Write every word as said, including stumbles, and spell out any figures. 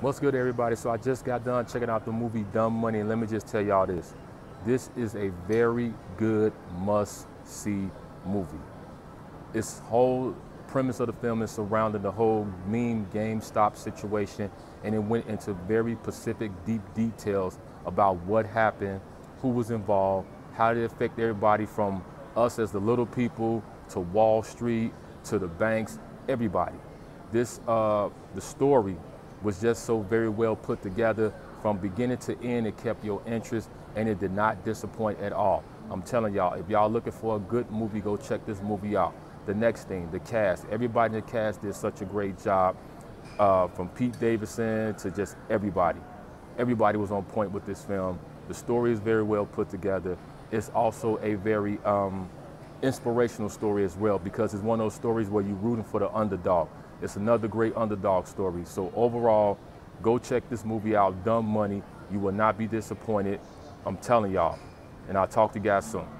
What's good, everybody? So I just got done checking out the movie Dumb Money, and let me just tell y'all this. This is a very good must-see movie. Its whole premise of the film is surrounding the whole meme GameStop situation, and it went into very specific, deep details about what happened, who was involved, how did it affect everybody from us as the little people to Wall Street to the banks, everybody. This, uh, the story was just so very well put together. From beginning to end, it kept your interest and it did not disappoint at all. I'm telling y'all, if y'all looking for a good movie, go check this movie out. The next thing, the cast. Everybody in the cast did such a great job, uh, from Pete Davidson to just everybody. Everybody was on point with this film. The story is very well put together. It's also a very um, inspirational story as well, because it's one of those stories where you're rooting for the underdog. It's another great underdog story. So overall, go check this movie out, Dumb Money. You will not be disappointed. I'm telling y'all. And I'll talk to you guys soon.